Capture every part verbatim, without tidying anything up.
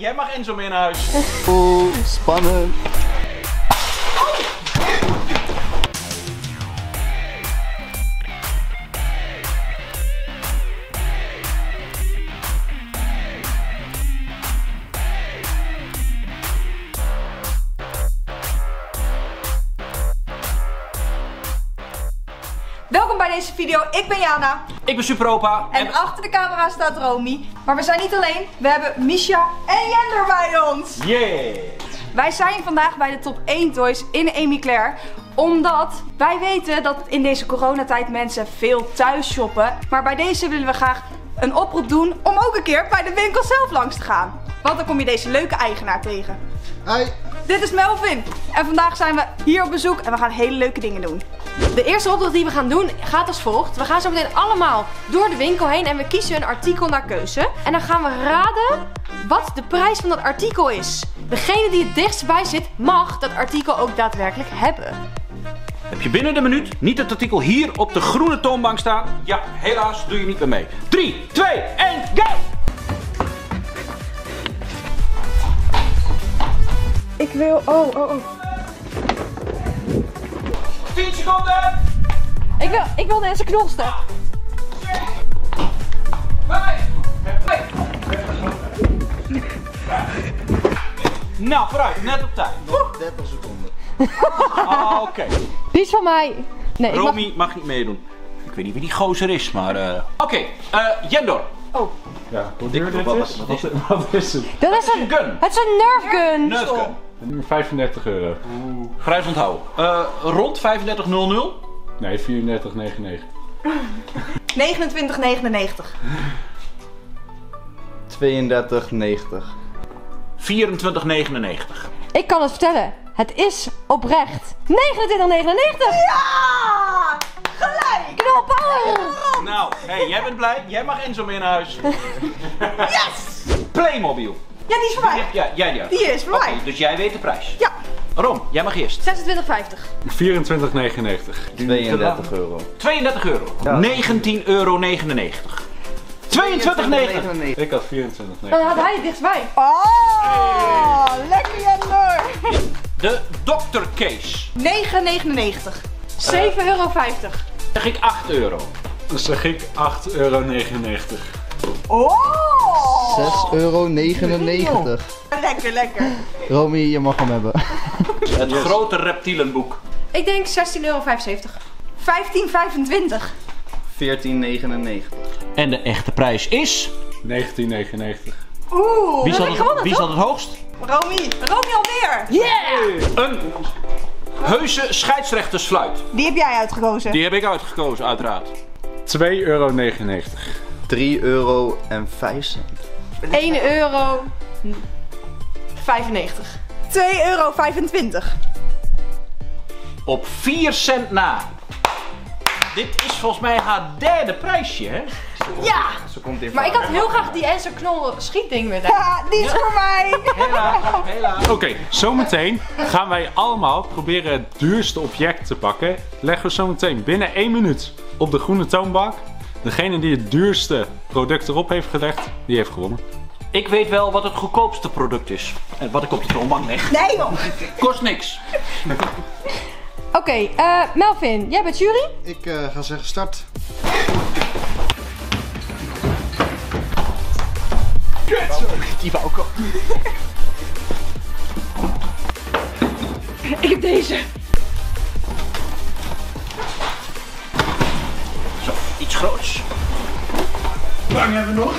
Jij mag Enzo mee naar huis. Oeh, spannend. Welkom bij deze video, ik ben Jana. Ik ben SuperOpa. En, en achter de camera staat Romy. Maar we zijn niet alleen, we hebben Misha en Jendor bij ons. Yeah! Wij zijn vandaag bij de top één toys in Emiclaer. Omdat wij weten dat in deze coronatijd mensen veel thuis shoppen. Maar bij deze willen we graag een oproep doen om ook een keer bij de winkel zelf langs te gaan. Want dan kom je deze leuke eigenaar tegen. Hi! Dit is Melvin. En vandaag zijn we hier op bezoek en we gaan hele leuke dingen doen. De eerste opdracht die we gaan doen gaat als volgt. We gaan zo meteen allemaal door de winkel heen en we kiezen een artikel naar keuze. En dan gaan we raden wat de prijs van dat artikel is. Degene die het dichtstbij zit mag dat artikel ook daadwerkelijk hebben. Heb je binnen de minuut niet het artikel hier op de groene toonbank staan? Ja, helaas doe je niet meer mee. drie, twee, één, go! Ik wil... Oh, oh, oh. tien seconden! Ik wil, ik wil deze knolstuk. vijf! Nou, vooruit. Net op tijd. Nog dertig seconden. Ah, oké. Okay. Die is van mij. Nee, Romy mag... mag niet meedoen. Ik weet niet wie die gozer is, maar... Uh... Oké, okay, uh, Jendor. Oh. Ja, hoe duur dit is? Wat is het? Dat is een gun. Het is een Nerf gun. Nerf gun. vijfendertig euro. Oeh. Prijs onthouden. Uh, rond vijfendertig nul nul? Nee, vierendertig negenennegentig. negenentwintig negenennegentig. tweeëndertig negentig. vierentwintig negenennegentig. Ik kan het vertellen. Het is oprecht negenentwintig negenennegentig. Ja! Gelijk! Knopper! Nou, hey, jij bent blij. Jij mag Enzo mee naar huis. Yes! Playmobil. Ja, die is voor mij. Die heb, ja, jij die, die is voor okay, mij. Dus jij weet de prijs. Ja. Rom, jij mag eerst. zesentwintig vijftig. vierentwintig negenennegentig. tweeëndertig euro. tweeëndertig euro. Ja. negentien euro negenennegentig. tweeëntwintig negenennegentig. Ik had vierentwintig negenennegentig. Dan had hij het dichtstbij. Oh, hey. Lekker Jendor. De doktercase. negen negenennegentig. zeven euro vijftig. Zeg ik acht euro. Dan zeg ik acht euro negenennegentig. Oh! zes euro negenennegentig. Lekker, lekker. Romy, je mag hem hebben. Het yes. grote reptielenboek. Ik denk zestien euro vijfenzeventig. vijftien vijfentwintig. veertien negenennegentig. En de echte prijs is... negentien negenennegentig. Oeh, wie zal het, wie zal het hoogst? Romy. Romy alweer. Yeah! Een... heuse scheidsrechtersfluit. Die heb jij uitgekozen? Die heb ik uitgekozen, uiteraard. twee euro negenennegentig. drie euro vijf. één euro vijfennegentig. twee euro vijfentwintig. Op vier cent na. Dit is volgens mij haar derde prijsje, hè? Ja! Ze komt maar ik had heel graag die Enzo Knol schietding weer. Ja, die is voor mij! Helaas, helaas. Oké, okay, zometeen gaan wij allemaal proberen het duurste object te pakken. Leggen we zometeen binnen één minuut op de groene toonbank. Degene die het duurste product erop heeft gelegd, die heeft gewonnen. Ik weet wel wat het goedkoopste product is. En wat ik op de toonbank leg. Nee joh! Kost niks. Oké, okay, uh, Melvin, jij bent jury? Ik uh, ga zeggen start. Die wou ik al. Ik heb deze. Zo, iets groots. Hoe lang hebben we nog?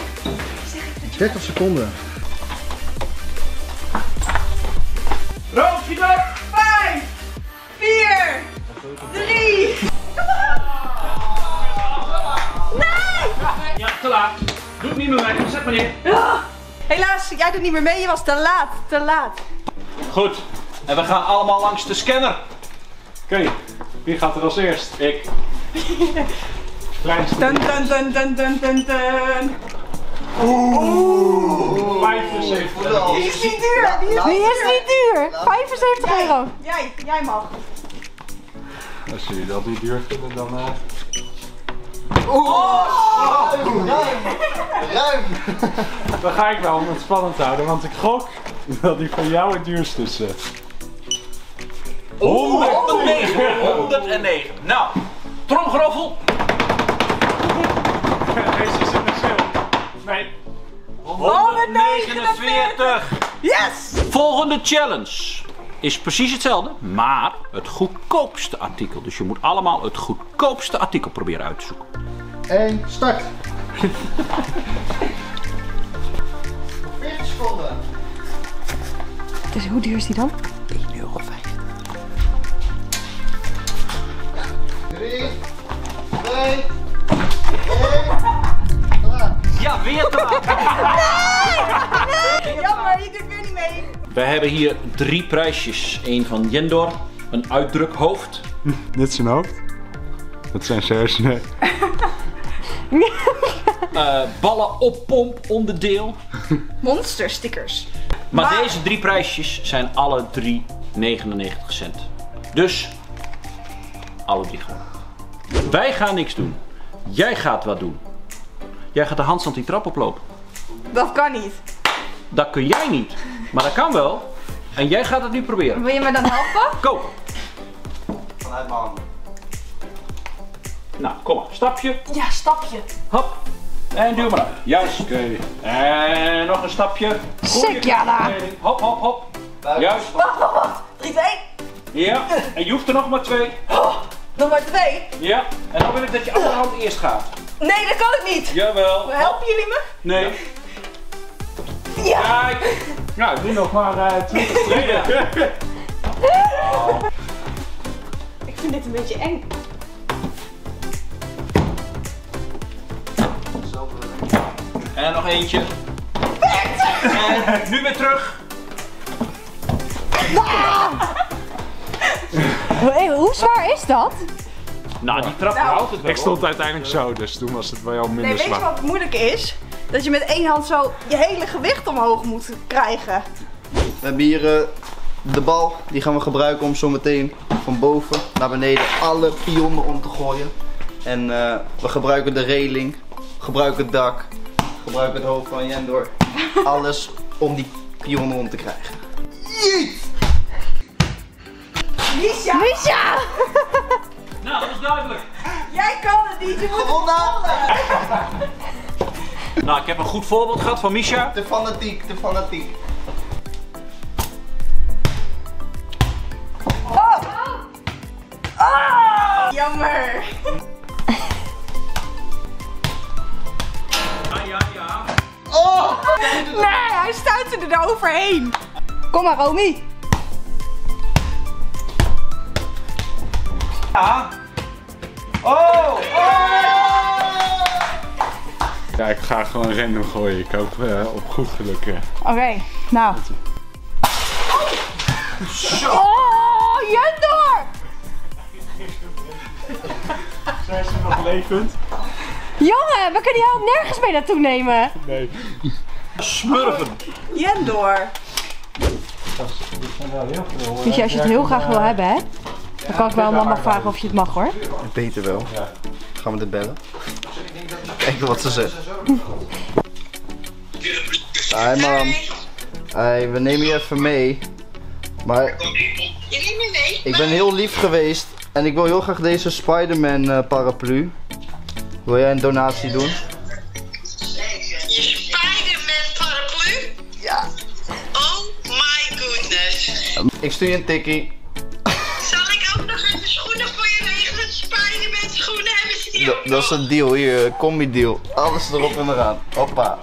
dertig seconden. Roos, je door! vijf, vier, drie. Nee! Ja, te laat. Doe het niet meer mee. Zet maar neer. Helaas, jij doet niet meer mee. Je was te laat. Te laat. Goed. En we gaan allemaal langs de scanner. Oké. Okay. Wie gaat er als eerst? Ik. Kleinste. Dun, dun, dun, dun, dun, dun, dun. Oeh. Oeh. vijfenzeventig euro. Die is niet duur. Die is, die is niet duur. vijfenzeventig euro. Jij, jij mag. Als jullie dat niet duur vinden, dan... Uh... Oh, oh, ruim! Ruim! Dan ga ik wel om het spannend te houden, want ik gok dat die van jou het duurst is. honderdnegen! honderdnegen! Nou, tromgeroffel! Deze is een verschil. Nee. honderdnegenenveertig! Yes! Volgende challenge is precies hetzelfde, maar het goedkoopste artikel. Dus je moet allemaal het goedkoopste artikel proberen uit te zoeken. En start! veertig seconden! Dus hoe duur is die dan? één euro vijftig. drie, twee, één... Ja, weer te laat. Nee, nee, jammer, je doet weer niet mee. We hebben hier drie prijsjes. Eén van Jendor, een uitdrukhoofd. Dit is zijn hoofd. Dat zijn hersenen. uh, ballen oppomp onderdeel. Monster stickers. Maar, maar deze drie prijsjes zijn alle drie negenennegentig cent. Dus alle drie gewoon. Wij gaan niks doen. Jij gaat wat doen. Jij gaat de handstand die trap oplopen. Dat kan niet. Dat kun jij niet. Maar dat kan wel. En jij gaat het nu proberen. Wil je me dan helpen? Go! Vanuit mijn handen. Nou, kom maar. Stapje. Ja, stapje. Hop. En duw maar uit. Juist. Oké. Okay. En nog een stapje. Sick, Jana. Hop, hop, hop. Buiten. Juist. Wacht, wacht, wacht. drie, twee. Ja. En je hoeft er nog maar twee. Oh, nog maar twee? Ja. En dan wil ik dat je andere hand eerst gaat. Nee, dat kan ik niet! Jawel! Helpen jullie me? Nee. Ja! Kijk! Nou, doe nog maar uh, twintig seconden. Oh. Ik vind dit een beetje eng. En nog eentje. En nu weer terug! Ah. Hey, hoe zwaar is dat? Nou, die trap nou, houdt het wel. Ik stond uiteindelijk zo, dus toen was het bij jou minder zwaar. Nee, weet je wat moeilijk is? Dat je met één hand zo je hele gewicht omhoog moet krijgen. We hebben hier uh, de bal, die gaan we gebruiken om zo meteen van boven naar beneden alle pionnen om te gooien. En uh, we gebruiken de reling, gebruiken het dak, gebruiken het hoofd van Jendor. Alles om die pionnen om te krijgen. Jeet! Misha! Misha! Nou, dat is duidelijk. Jij kan het niet, je moet het. Nou, ik heb een goed voorbeeld gehad van Misha. De fanatiek, de fanatiek. Oh! Oh! Oh. Jammer. Ja, ja, ja. Oh! Nee, hij stuitte er overheen. Kom maar, Romy. Ja. Oh! Oh! Ja, ik ga gewoon random gooien. Ik hoop uh, op goed geluk. Uh. Oké, okay, nou. Oh, oh Jendor! Zijn ze nog levend? Jongen, we kunnen jou ook nergens mee naartoe nemen. Nee. Smurfen. Jendor. Weet je, als je het heel graag wil hebben, hè? Dan kan ik wel mama vragen of je het mag, hoor. Beter wel. Gaan we dit bellen? Kijken wat ze zegt. Hoi mam. Hoi, we nemen je even mee. Maar... Je neemt me mee? Ik ben heel lief geweest. En ik wil heel graag deze Spiderman uh, paraplu. Wil jij een donatie doen? Je Spiderman paraplu? Ja. Oh my goodness. Ik stuur je een tikkie. Dat is een deal hier, een combi deal. Alles erop en eraan. Hoppa.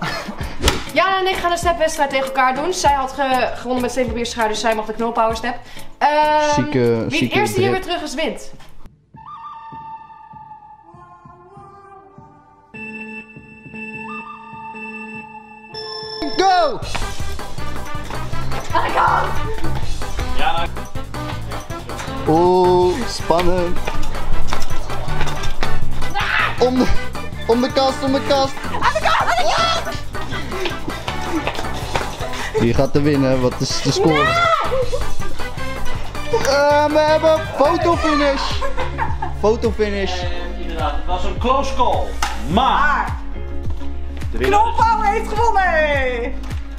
Jana en ik gaan een stepwedstrijd tegen elkaar doen. Zij had ge gewonnen met steenpapierschaar, dus zij mag de knolpower step. Um, zieke, wie het eerste hier weer terug is, wint. Go! I got Jana. Oeh, spannend. Om de, om de kast, om de kast! Aan de kast, aan de kast! Wie gaat er winnen? Wat is de score? Nee! Uh, we hebben fotofinish! Fotofinish! inderdaad. Het was een close call. Maar... Knolpauw heeft gewonnen!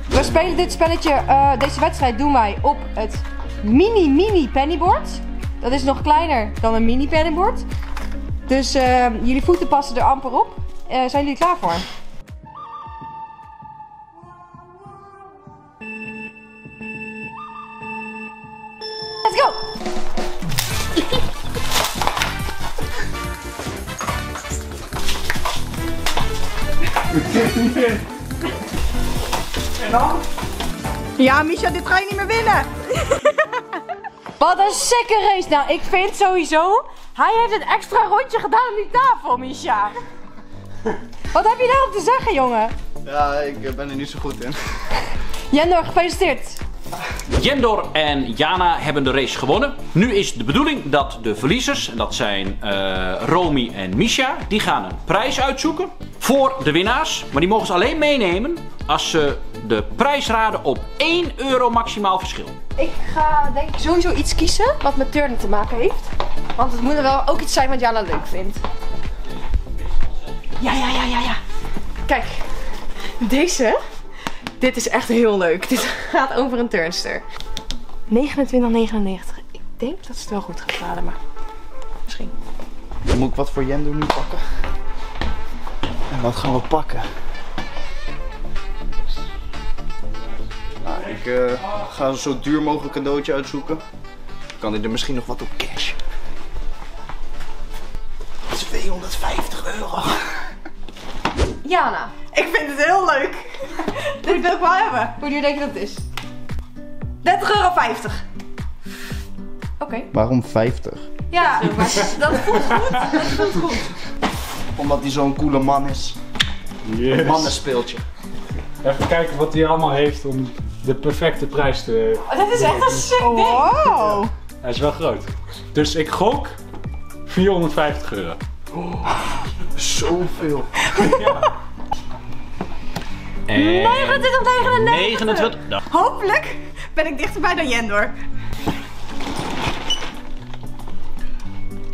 We spelen dit spelletje, uh, deze wedstrijd doen wij op het mini mini pennyboard. Dat is nog kleiner dan een mini pennyboard. Dus uh, jullie voeten passen er amper op. Uh, zijn jullie klaar voor? Let's go! En dan? Ja, Misha, dit ga je niet meer winnen. Wat een sikke race. Nou, ik vind sowieso... Hij heeft een extra rondje gedaan op die tafel, Misha. Wat heb je daarop te zeggen, jongen? Ja, ik ben er niet zo goed in. Jendor, gefeliciteerd. Jendor en Jana hebben de race gewonnen. Nu is de bedoeling dat de verliezers, en dat zijn uh, Romy en Misha, die gaan een prijs uitzoeken voor de winnaars. Maar die mogen ze alleen meenemen als ze de prijs raden op één euro maximaal verschil. Ik ga denk ik sowieso iets kiezen wat met turnen te maken heeft. Want het moet er wel ook iets zijn wat Jana leuk vindt. Ja, ja, ja, ja, ja. Kijk, deze... Dit is echt heel leuk. Dit gaat over een turnster. negenentwintig negenennegentig. Ik denk dat ze het wel goed gaat raden, maar misschien. Moet ik wat voor Jendor nu pakken? En wat gaan we pakken? Nou, ik uh, ga een zo duur mogelijk cadeautje uitzoeken. Dan kan hij er misschien nog wat op cash. tweehonderdvijftig euro. Jana. Ik vind het heel leuk. Dit wil ik wel hebben. Hoe duur denk je dat het is? dertig euro vijftig. Oké. Okay. Waarom vijftig? Ja, dat voelt goed. Dat voelt goed. Omdat hij zo'n coole man is. Yes. Een mannenspeeltje. Even kijken wat hij allemaal heeft om de perfecte prijs te... Oh, dat is echt een sick ding. Wow. Hij is wel groot. Dus ik gok vierhonderdvijftig euro. Oh, zoveel. Ja. En... negenentwintig negenennegentig. Hopelijk ben ik dichterbij dan Jendor.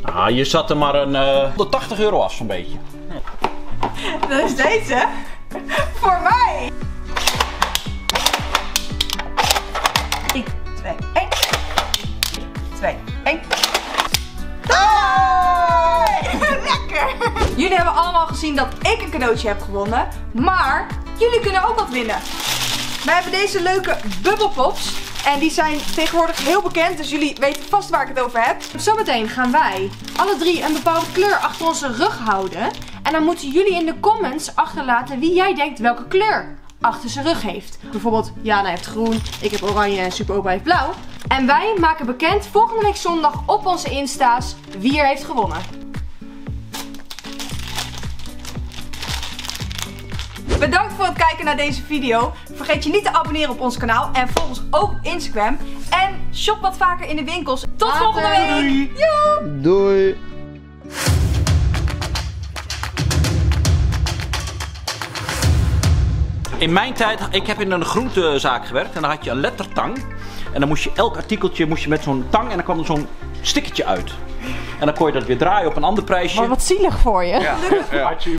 Ah, je zat er maar een uh, honderdtachtig euro af zo'n beetje. Hm. Dat is deze. Voor mij. één, twee, één. twee, één. Jullie hebben allemaal gezien dat ik een cadeautje heb gewonnen, maar jullie kunnen ook wat winnen. Wij hebben deze leuke bubbelpops en die zijn tegenwoordig heel bekend, dus jullie weten vast waar ik het over heb. Zometeen gaan wij alle drie een bepaalde kleur achter onze rug houden en dan moeten jullie in de comments achterlaten wie jij denkt welke kleur achter zijn rug heeft. Bijvoorbeeld Jana heeft groen, ik heb oranje en SuperOpa heeft blauw. En wij maken bekend volgende week zondag op onze Insta's wie er heeft gewonnen. Bedankt voor het kijken naar deze video. Vergeet je niet te abonneren op ons kanaal en volg ons ook op Instagram. En shop wat vaker in de winkels. Tot Later. Volgende week! Doei! Doei. In mijn tijd, ik heb in een groentezaak gewerkt en dan had je een lettertang. En dan moest je elk artikeltje moest je met zo'n tang en dan kwam er zo'n stickertje uit. En dan kon je dat weer draaien op een ander prijsje. Maar wat zielig voor je. Ja. Ja.